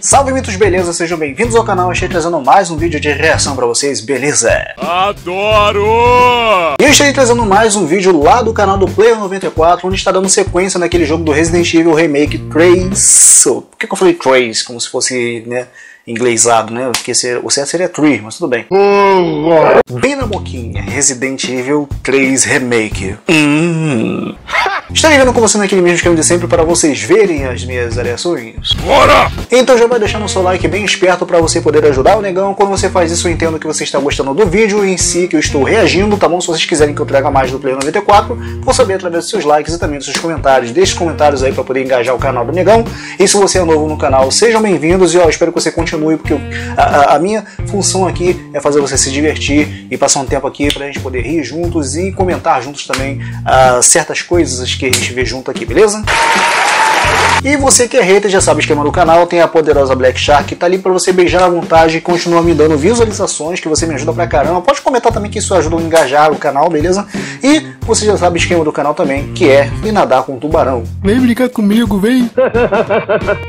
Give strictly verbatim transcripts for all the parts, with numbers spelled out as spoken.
Salve mitos, beleza? Sejam bem-vindos ao canal, estou trazendo mais um vídeo de reação pra vocês, beleza? Adoro! E eu estou trazendo mais um vídeo lá do canal do Player noventa e quatro, onde está dando sequência naquele jogo do Resident Evil Remake três... Por que eu falei três? Como se fosse, né, inglesado, né? O certo seria três, mas tudo bem. Bem na boquinha, Resident Evil três Remake. Hum... Estarei vendo com você naquele mesmo esquema de sempre para vocês verem as minhas variações. Bora! Então já vai deixando o seu like bem esperto para você poder ajudar o negão. Quando você faz isso, eu entendo que você está gostando do vídeo em si, que eu estou reagindo, tá bom? Se vocês quiserem que eu traga mais do Player noventa e quatro, vou saber através dos seus likes e também dos seus comentários. Deixe comentários aí para poder engajar o canal do negão. E se você é novo no canal, sejam bem-vindos e ó, espero que você continue, porque eu, a, a minha função aqui é fazer você se divertir e passar um tempo aqui para a gente poder rir juntos e comentar juntos também uh, certas coisas que a gente vê junto aqui, beleza? E você que é hater já sabe o esquema do canal, tem a poderosa Black Shark que tá ali pra você beijar à vontade e continua me dando visualizações, que você me ajuda pra caramba. Pode comentar também que isso ajuda a engajar o canal, beleza? E você já sabe o esquema do canal também, que é me nadar com um tubarão. Vem brincar comigo, vem!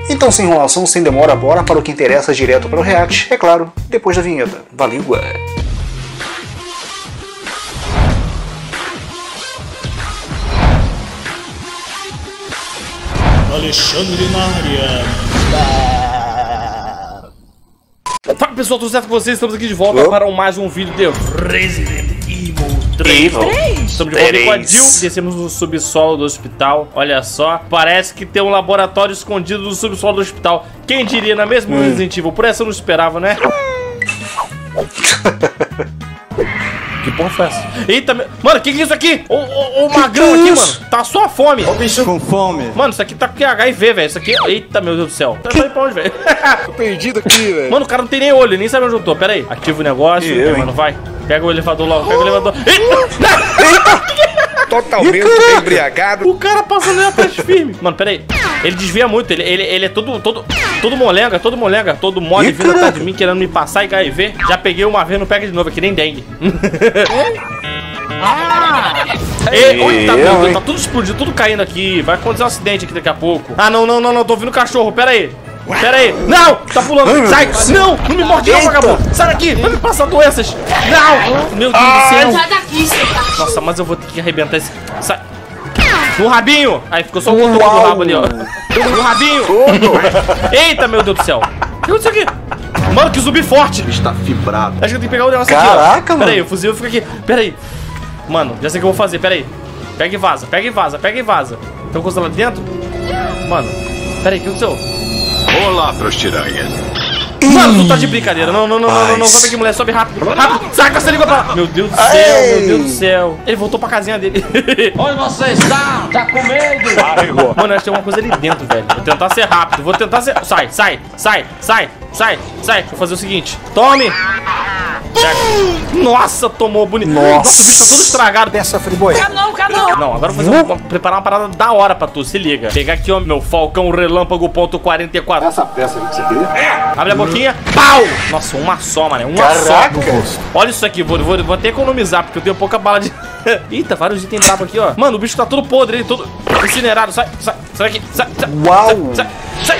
Então sem enrolação, sem demora, bora para o que interessa direto para o react, é claro, depois da vinheta. Valeu! Alexandre Na Área. Fala pessoal, tudo certo com vocês? Estamos aqui de volta oh. para mais um vídeo de Resident Evil três. Estamos de volta com a Jill, descemos no subsolo do hospital. Olha só, parece que tem um laboratório escondido no subsolo do hospital. Quem diria, na mesma hum. Resident Evil? Por essa eu não esperava, né? Que porra foi essa? Eita, me... mano, que que é isso aqui? O, o, o magrão aqui, mano, tá só a fome. Ó o bicho com fome. Mano, isso aqui tá com H I V, velho. Isso aqui, eita, meu Deus do céu. Tá indo pra onde, velho? Tô perdido aqui, velho. Mano, o cara não tem nem olho, nem sabe onde eu tô. Pera aí, ativa o negócio. E eu, mano, vai. Pega o elevador logo, pega o elevador. Eita! Totalmente embriagado. O cara passa na frente firme. Mano, pera aí. Ele desvia muito, ele, ele, ele é todo, todo, todo molenga, todo molenga, todo mole vindo atrás de mim, querendo me passar e H I V. Já peguei uma vez, não pega de novo, é que nem dengue. Ah! Ei, oi, tá, meu, tá tudo explodindo, tudo caindo aqui. Vai acontecer um acidente aqui daqui a pouco. Ah, não, não, não, não, tô ouvindo o cachorro, pera aí. Pera aí, não, tá pulando, sai, não, não me morde não, vagabundo, sai daqui, vai me passar doenças, não, meu Deus ah, do céu, daqui, nossa, mas eu vou ter que arrebentar esse, sai. No rabinho! Aí ficou só o contorno do rabo ali, ó. No rabinho! Eita, meu Deus do céu! O que aconteceu aqui? Mano, que zumbi forte! Ele está fibrado. Acho que eu tenho que pegar o negócio aqui, ó. Caraca, mano! Pera aí, o fuzil fica aqui. Pera aí. Mano, já sei o que eu vou fazer, pera aí. Pega e vaza, pega e vaza, pega e vaza. Tem uma coisa lá dentro? Mano, pera aí, o que aconteceu? Olá, prostiranha. Mano, tu tá de brincadeira. Não, não, não, não, não, não. Sobe aqui, mulher, sobe rápido. Rápido, sai com essa língua pra lá. Meu Deus do céu, Ei. meu Deus do céu. Ele voltou pra casinha dele. Onde você está? Tá com medo? Mano, acho que tem alguma coisa ali dentro, velho. Vou tentar ser rápido, vou tentar ser... Sai, sai, sai, sai, sai, sai. Vou fazer o seguinte. Tome. Pega. Nossa, tomou bonito. Nossa. Nossa, o bicho tá todo estragado. Dessa friboi. Não, não. Não, agora eu vou fazer um, preparar uma parada da hora pra tu, se liga. Pegar aqui, ó, meu Falcão Relâmpago ponto quarenta e quatro. Essa peça aí que você queria? É. Abre a boquinha. Pau! Nossa, uma só, mano. Uma Caraca. só. Olha isso aqui, vou, vou, vou até economizar, porque eu tenho pouca bala de... Eita, vários itens brabo aqui, ó. Mano, o bicho tá todo podre, ele todo incinerado. Sai, sai, sai aqui. Sai, sai, Uau. sai, sai. sai.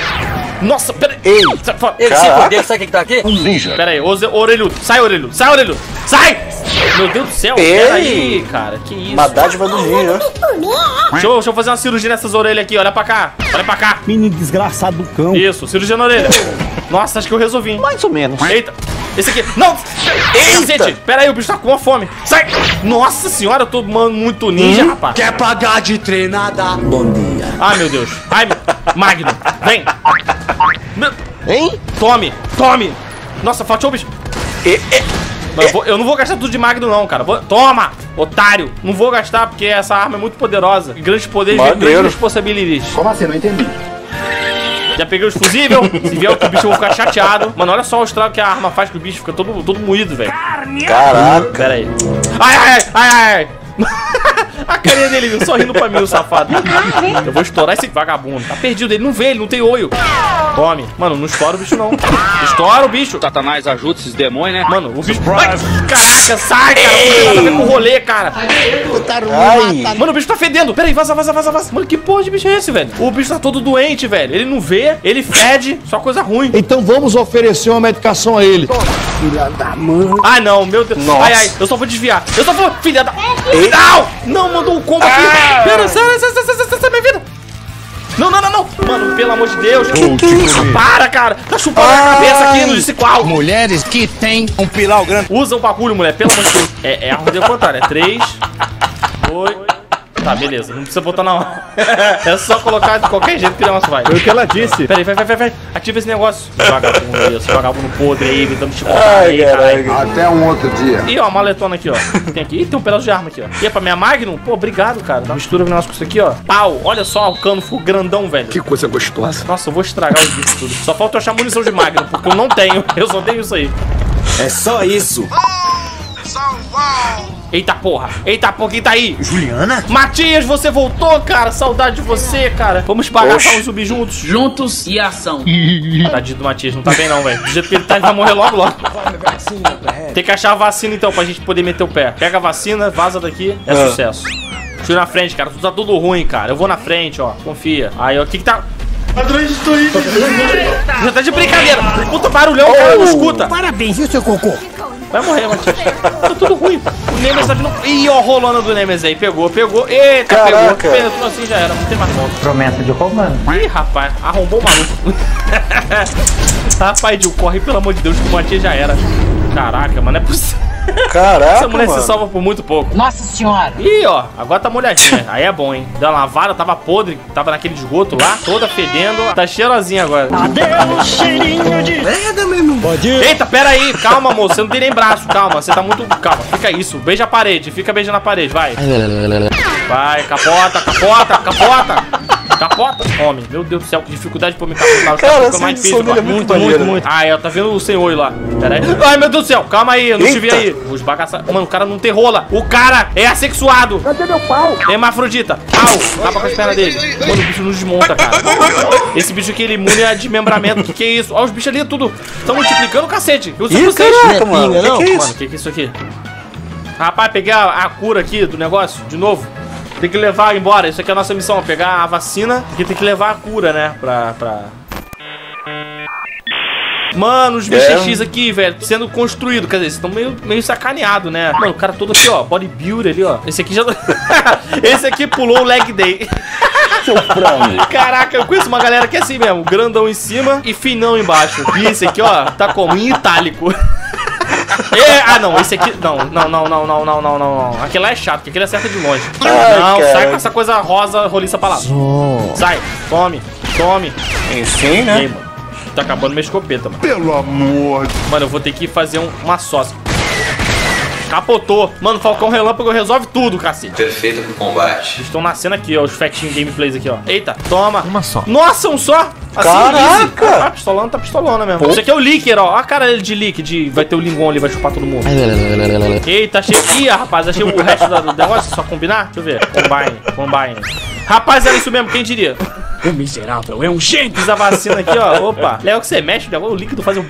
Nossa, peraí. Ei, sai fora. Ele se fodeu, sabe o que tá aqui? Um ninja. Pera aí, orelhudo. Sai, orelhudo. Sai, orelhudo. Sai! Meu Deus do céu. Ei. Pera aí, cara. Que isso? Uma dádiva do ninja. Deixa eu, deixa eu fazer uma cirurgia nessas orelhas aqui. Olha pra cá. Olha pra cá. Menino desgraçado do cão. Isso, cirurgia na orelha. Nossa, acho que eu resolvi. Mais ou menos. Eita. Esse aqui. Não! Eita! Pera aí, o bicho tá com uma fome. Sai! Nossa senhora, eu tô, mano, muito ninja, hum? rapaz. Quer pagar de treinada? Bom dia. Ai, meu Deus. Ai, Magno. Vem. Hein? Tome, tome. Nossa, faltou o bicho. E, e, não, e. Eu, vou, eu não vou gastar tudo de Magno, não, cara. Vou, toma, otário. Não vou gastar porque essa arma é muito poderosa. E grandes poderes vêm grandes possibilidades. Como assim? Não entendi. Já peguei os fusíveis. Se vier outro bicho, eu vou ficar chateado. Mano, olha só o estrago que a arma faz, que o bicho fica todo, todo moído, velho. Caraca. Pera aí. Ai, ai, ai, ai. ai. A carinha dele, viu? Sorrindo pra mim, o safado. Eu vou estourar esse vagabundo. Tá perdido, ele não vê, ele não tem olho. Tome. Mano, não estoura o bicho, não. Estoura o bicho. Satanás ajuda esses demônios, né? Mano, o bicho... Ai, caraca, sai, cara. Ei. Não tem nada a ver com o rolê, cara. Ai. Mano, o bicho tá fedendo. Pera aí, vaza, vaza, vaza, vaza. Mano, que porra de bicho é esse, velho? O bicho tá todo doente, velho. Ele não vê, ele fede. Só coisa ruim. Então vamos oferecer uma medicação a ele. Filha da mãe. Ai, não, meu Deus. Nossa. Ai, ai, eu só vou desviar. Eu só vou... Filha da... Ei. Não, não, mandou um combo aqui. Ah. Pera, sai, sai, sai, sai, sai, sai, minha vida. Não, não, não, não. Mano, pelo amor de Deus. Que que é isso? Para, cara. Tá chupando a cabeça aqui, não disse qual. Mulheres que tem um pilau grande. Usa o bagulho, mulher. Pelo amor de Deus. É, é a arma de eu contar, né? Três. Dois. Tá, beleza. Não precisa botar na hora. É só colocar de qualquer jeito que o negócio vai. Foi o que ela disse. Pera aí, vai, vai, vai, vai. Ativa esse negócio. Vagabundo, esse vagabundo podre aí, tentando te botar aí, caralho. Até um outro dia. Ih, ó, a maletona aqui, ó. Tem aqui. Ih, tem um pedaço de arma aqui, ó. E é pra minha Magnum? Pô, obrigado, cara. Dá mistura o negócio com isso aqui, ó. Pau. Olha só, o cano ficou grandão, velho. Que coisa gostosa. Nossa, eu vou estragar os bichos tudo. Só falta eu achar munição de Magnum, porque eu não tenho. Eu só tenho isso aí. É só isso. Eita porra, eita porra, quem tá aí? Juliana? Matias, você voltou, cara, saudade de você, cara. Vamos esbagaçar um zumbi juntos. Juntos e ação. Tadinho do Matias, não tá bem não, velho. Do jeito que ele tá, ele vai morrer logo, logo. Tem que achar a vacina então, pra gente poder meter o pé. Pega a vacina, vaza daqui, é ah. sucesso. Deixa eu ir na frente, cara, tudo tá tudo ruim, cara. Eu vou na frente, ó, confia. Aí, ó, o que que tá... Atrás de aí. Já tá de brincadeira. Puta barulhão, cara, não escuta. Parabéns, viu, seu cocô? Vai morrer, Matias. Tá tudo ruim. O Nemesis tá vindo. Ih, ó, rolando do Nemesis aí. Pegou, pegou. Eita, caraca. Pegou. Perdeu assim, já era. Não tem mais volta. Promessa de roubando. Ih, rapaz. Arrombou o maluco. Rapaz, Dil, corre, pelo amor de Deus, que o Matias já era. Caraca, mano, é possível. Caraca, essa mulher mano. se salva por muito pouco. Nossa senhora. Ih, ó, agora tá molhadinha. Aí é bom, hein. Da lavada, tava podre. Tava naquele esgoto lá, toda fedendo. Tá cheirosinha agora. Adeus, cheirinho de merda, meu irmão. Pode ir. Eita, pera aí. Calma, moço. Você não tem nem braço. Calma, você tá muito... Calma, fica isso. Beija a parede. Fica beijando a parede, vai. Vai, capota, capota, capota. Capota, homem. Meu Deus do céu, que dificuldade pra me capotar. Os caras ficam mais difíceis. Muito, muito, muito, muito. Ai, ó, tá vendo o senhor lá. Pera aí. Ai, meu Deus do céu, calma aí, eu não Eita. te vi aí. Vou esbagaçar. Mano, o cara não tem rola. O cara é assexuado. Cadê meu pau? Hemafrodita. Pau. Tapa com as pernas dele. Mano, o bicho não desmonta, cara. Esse bicho aqui, ele imune a desmembramento. Que que é isso? Ó, os bichos ali, tudo. Estão multiplicando o cacete. Eu sei vocês. Caraca, mano. Que que é isso? Mano, que que é isso aqui? Rapaz, peguei a, a cura aqui do negócio, de novo. Tem que levar embora, isso aqui é a nossa missão, pegar a vacina, porque tem que levar a cura, né, pra... pra... Mano, os bichos é. aqui, velho, sendo construído, quer dizer, eles estão meio, meio sacaneados, né? Mano, o cara todo aqui, ó, bodybuilder ali, ó. Esse aqui já... Esse aqui pulou o leg day. Caraca, eu conheço uma galera que é assim mesmo, grandão em cima e finão embaixo. E esse aqui, ó, tá como? Em itálico. É, ah, não, esse aqui... Não, não, não, não, não, não, não, não. Aquele lá é chato, porque aquele acerta de longe. Ai, não, cara. Sai com essa coisa rosa, roliça pra lá. Zo. Sai, tome, tome. Enfim, né? E aí, mano, tá acabando minha escopeta, mano. Pelo amor... Mano, eu vou ter que fazer um, uma sócia. Capotou. Mano, Falcão Relâmpago resolve tudo, cacete. Perfeito pro combate. Estão nascendo aqui, ó, os factinho gameplays aqui, ó. Eita, toma. Uma só. Nossa, um só? Assim, caraca! Easy. Ah, pistolona tá pistolona mesmo. Pô. Isso aqui é o Licker, ó. Olha a cara dele de Lick, de... Vai ter o lingon ali, vai chupar todo mundo. Eita, achei... Ih, rapaz, achei o resto da... negócio. Só combinar? Deixa eu ver. Combine, combine. Rapaz, era isso mesmo, quem diria? O miserável é um gênio. Fiz a vagina aqui, ó. Opa. Léo, que você mexe, o líquido faz um...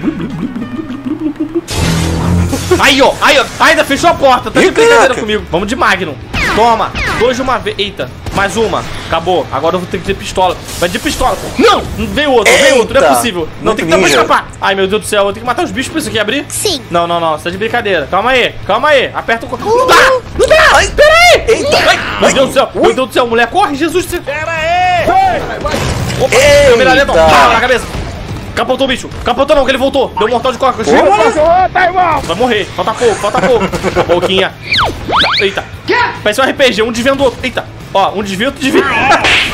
Aí, ó, aí, ó, ainda fechou a porta, tá de brincadeira comigo. Vamos de Magnum. Toma, dois de uma vez. Eita, mais uma. Acabou. Agora eu vou ter que ter pistola. Vai de pistola. Não, veio outro, veio outro, não é possível. Não, tem que dar pra escapar. Ai, meu Deus do céu, eu tenho que matar os bichos pra isso aqui abrir? Sim. Não, não, não, você tá de brincadeira. Calma aí, calma aí. Aperta o... Não dá, não dá. Espera aí. Eita. Meu Deus do céu, meu Deus do céu, mulher, corre, Jesus. Espera aí. Vai, vai. Opa, câmera lenta, pau na cabeça. Capotou o bicho. Capotou não, que ele voltou. Deu um mortal de coca. Chega, vai morrer. Falta pouco, falta pouco. Pouquinha. Eita. Parece um R P G, um desvendo do outro. Eita. Ó, um desvio, outro desvio.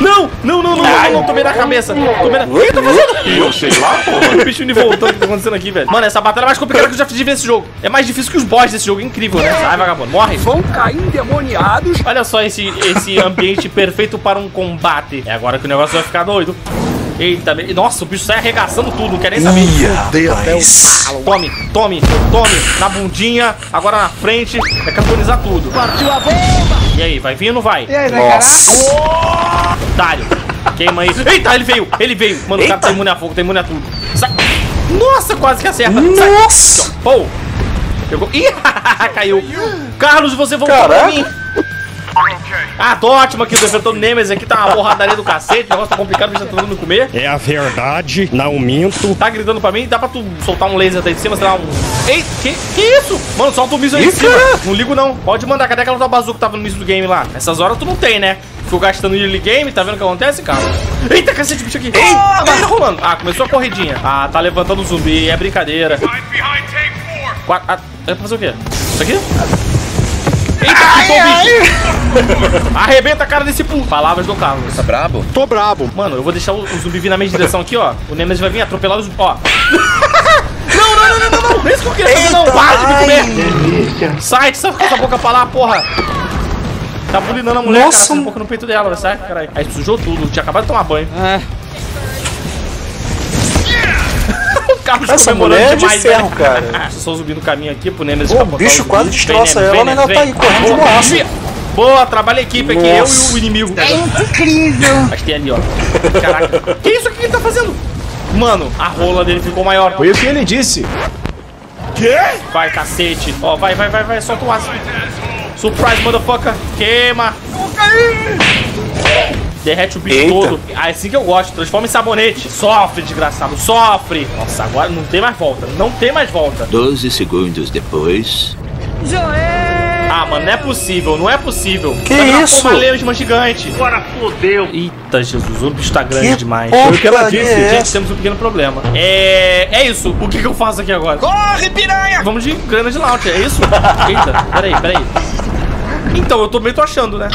Não, não, não, não, não, não. Tomei na cabeça. Tomei na... O que tá fazendo? Eu sei lá, porra. O bicho me voltando. O que tá acontecendo aqui, velho? Mano, essa batalha é mais complicada que eu já fiz nesse jogo. É mais difícil que os boss desse jogo. Incrível, né? Ai, vagabundo. Morre. Vão cair endemoniados. Olha só esse, esse ambiente perfeito para um combate. É agora que o negócio vai ficar doido. Eita, be... nossa, o bicho sai arregaçando tudo, não quer nem saber. Ia, até o... Tome, tome, tome, na bundinha, agora na frente, vai capturizar tudo. Partiu a bomba! E aí, vai vir ou não vai? E aí, vai caraca! Otário, queima aí. Eita, ele veio, ele veio. Mano, o cara tá imune a fogo, tá imune a tudo. Sai. Nossa, quase que acerta. Nossa! Sai. Pô! Pegou. Ih, caiu. Carlos, você voltou pra mim. Ah, tô ótimo aqui, defendendo o Nemesis aqui, tá uma porradaria do cacete, o negócio tá complicado, porque a gente tá tentando comer. É a verdade, não minto. Tá gritando pra mim, dá pra tu soltar um laser daí de cima, sei lá, um... Ei, que, que isso? Mano, solta o míssil aí de cima. Não ligo não, pode mandar, cadê aquela tua bazuca que tava no início do game lá? Nessas horas tu não tem, né? Ficou gastando early game, tá vendo o que acontece, cara? Eita, cacete, bicho aqui. Eita, mas tá rolando. Ah, começou a corridinha. Ah, tá levantando o zumbi, é brincadeira. Quatro, ah, é pra fazer o quê? Isso aqui? Eita, ai, arrebenta a cara desse pulo. Palavras do Carlos. Tá brabo? Tô brabo. Mano, eu vou deixar o, o zumbi vir na minha direção aqui, ó. O Nemesis vai vir atropelar o zumbi, ó. Não, não, não, não, não, não. Isso que eu queria fazer, não. Para de me comer. Sai, sai com essa boca pra lá, porra. Tá bulinando a mulher, nossa, cara. Tem um pouco no peito dela, sai, caralho. Aí sujou tudo. Tinha acabado de tomar banho. É. Carlos essa mulher é de demais, ferro, né, cara? Só zumbi no caminho aqui pro Nemesis. O bicho quase destroça ela, mas ela tá aí correndo de morraça. Boa, trabalha a equipe aqui, eu e o inimigo. É incrível. Acho que tem ali, ó. Caraca. Que isso aqui que ele tá fazendo? Mano, a rola dele ficou maior. Foi o que ele disse. Quê? Vai, cacete. Ó, vai, vai, vai, vai. Solta o aço. Surprise, motherfucker. Queima. Eu vou cair. Derrete o bicho. Eita. Todo. Ah, é assim que eu gosto. Transforma em sabonete. Sofre, desgraçado. Sofre. Nossa, agora não tem mais volta. Não tem mais volta. doze segundos depois. Joel! Ah, mano, não é possível. Não é possível. Que é isso? Uma lesma gigante. Agora fodeu. Eita, Jesus. O bicho tá grande que demais. Foi o que ela disse. É. Gente, temos um pequeno problema. É... É isso. O que que eu faço aqui agora? Corre, piranha! Vamos de grana de launch. É isso? Eita. Peraí, peraí. Então, eu também tô achando, né?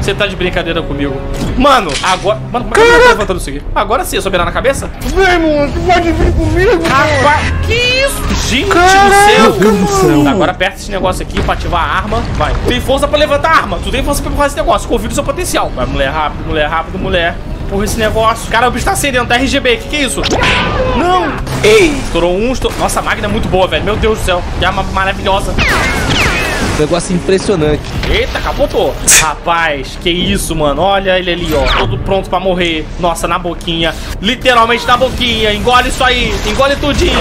Você tá de brincadeira comigo. Mano, agora... Mano, como é que eu tô levantando isso aqui? Agora sim, é soberar na cabeça? Vem, mano, tu pode vir comigo, rapaz. Que isso? Gente do céu. Tá, agora aperta esse negócio aqui pra ativar a arma. Vai. Tem força pra levantar a arma. Tu tem força pra empurrar esse negócio. Convido o seu potencial. Vai, mulher, rápido, mulher, rápido, mulher. Empurra esse negócio. Cara, o bicho tá acendendo, tá R G B. Que que é isso? Não. Ei. Estourou um, estourou... Nossa, a máquina é muito boa, velho. Meu Deus do céu. Que arma maravilhosa. Negócio impressionante. Eita, capotou. Rapaz, que isso, mano. Olha ele ali, ó. Todo pronto pra morrer. Nossa, na boquinha. Literalmente na boquinha. Engole isso aí. Engole tudinho.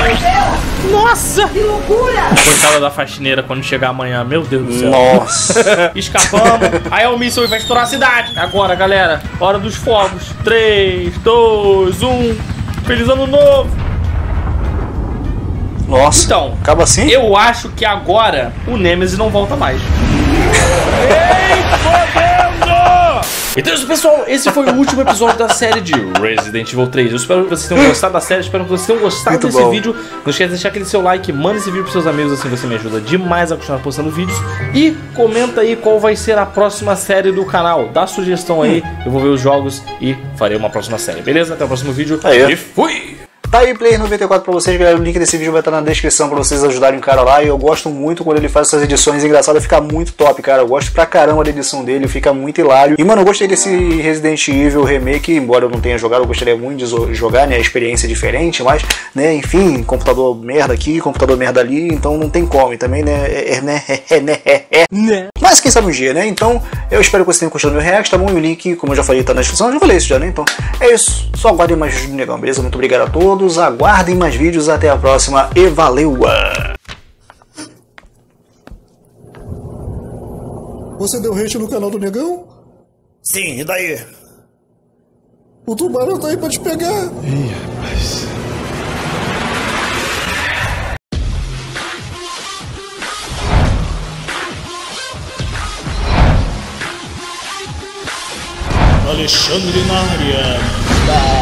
Nossa, que loucura. Coitada da faxineira quando chegar amanhã. Meu Deus do céu. Nossa. Escapamos. Aí é o míssil vai estourar a cidade. Agora, galera. Hora dos fogos. três, dois, um. Feliz ano novo. Nossa, então, acaba assim? Eu acho que agora o Nemesis não volta mais. Então é isso, pessoal, esse foi o último episódio da série de Resident Evil três. Eu espero que vocês tenham gostado da série, espero que vocês tenham gostado muito desse bom. vídeo. Não esquece de deixar aquele seu like, manda esse vídeo pros seus amigos, assim você me ajuda demais a continuar postando vídeos. E comenta aí qual vai ser a próxima série do canal. Dá sugestão aí, eu vou ver os jogos e farei uma próxima série, beleza? Até o próximo vídeo aí. E fui! Tá aí Player noventa e quatro pra vocês, galera. O link desse vídeo vai estar na descrição pra vocês ajudarem o cara lá. E eu gosto muito quando ele faz essas edições engraçadas. Fica muito top, cara. Eu gosto pra caramba da edição dele. Fica muito hilário. E, mano, eu gostei desse Resident Evil Remake. Embora eu não tenha jogado, eu gostaria muito de jogar, né? A experiência é diferente, mas, né? Enfim, computador merda aqui, computador merda ali. Então não tem como. E também, né? É, né? É, né? É, é, né? Mas quem sabe um dia, né? Então, eu espero que vocês tenham gostado do meu react, tá bom? E o link, como eu já falei, tá na descrição. Eu já falei isso já, né? Então, é isso. Só aguardem mais vídeos do negão, beleza? Muito obrigado a todos. Aguardem mais vídeos, até a próxima e valeu! Você deu hate no canal do Negão? Sim, e daí? O tubarão tá aí pra te pegar! Ih, rapaz... Alexandre Na Área!